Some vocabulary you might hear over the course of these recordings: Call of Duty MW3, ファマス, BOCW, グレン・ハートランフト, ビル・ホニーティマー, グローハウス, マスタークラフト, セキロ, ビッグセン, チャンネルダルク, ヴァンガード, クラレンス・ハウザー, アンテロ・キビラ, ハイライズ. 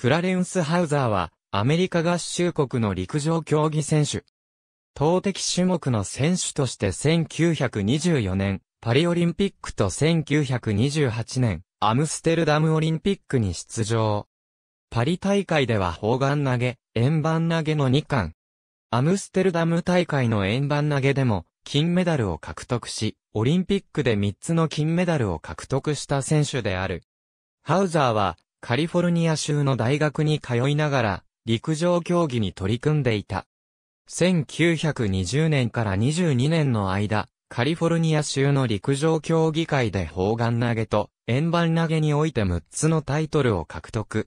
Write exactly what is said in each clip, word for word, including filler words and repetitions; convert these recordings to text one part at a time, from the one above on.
クラレンス・ハウザーは、アメリカ合衆国の陸上競技選手。投擲種目の選手としてせんきゅうひゃくにじゅうよねん、パリオリンピックとせんきゅうひゃくにじゅうはちねん、アムステルダムオリンピックに出場。パリ大会では砲丸投げ、円盤投げのにかん。アムステルダム大会の円盤投げでも金メダルを獲得し、オリンピックでみっつの金メダルを獲得した選手である。ハウザーはカリフォルニア州の大学に通いながら陸上競技に取り組んでいた。せんきゅうひゃくにじゅうねんからにじゅうにねんの間、カリフォルニア州の陸上競技会で砲丸投げと円盤投げにおいてむっつのタイトルを獲得。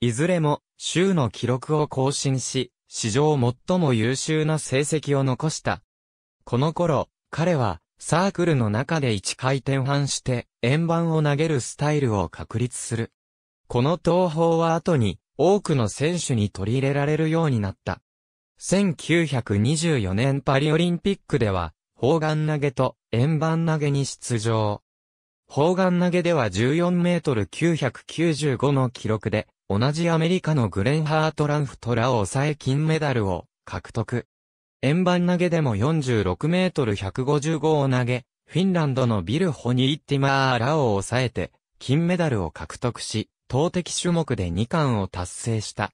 いずれも州の記録を更新し、史上最も優秀な成績を残した。この頃、彼はサークルの中でいっかい転半して円盤を投げるスタイルを確立する。この投法は後に多くの選手に取り入れられるようになった。せんきゅうひゃくにじゅうよねんパリオリンピックでは砲丸投げと円盤投げに出場。砲丸投げではじゅうよんメートルきゅうひゃくきゅうじゅうごの記録で同じアメリカのグレンハート・ランフトらを抑え金メダルを獲得。円盤投げでもよんじゅうろくメートルひゃくごじゅうごを投げ、フィンランドのビル・ホニーティマーらを抑えて金メダルを獲得し、投擲種目でにかんを達成した。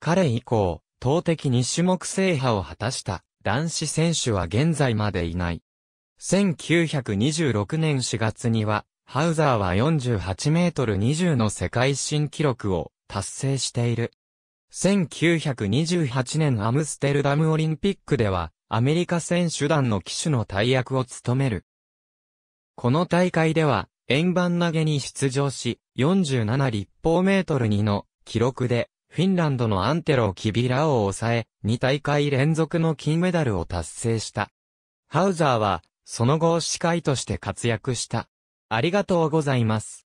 彼以降、投擲にしゅもく制覇を果たした男子選手は現在までいない。せんきゅうひゃくにじゅうろくねんしがつには、ハウザーはよんじゅうはちメートルにじゅうの世界新記録を達成している。せんきゅうひゃくにじゅうはちねんアムステルダムオリンピックでは、アメリカ選手団の旗手の大役を務める。この大会では、円盤投げに出場し、よんじゅうななりっぽうメートルにの記録で、フィンランドのアンテロ・キビラを抑え、にたいかいれんぞくの金メダルを達成した。ハウザーは、その後、司会として活躍した。ありがとうございます。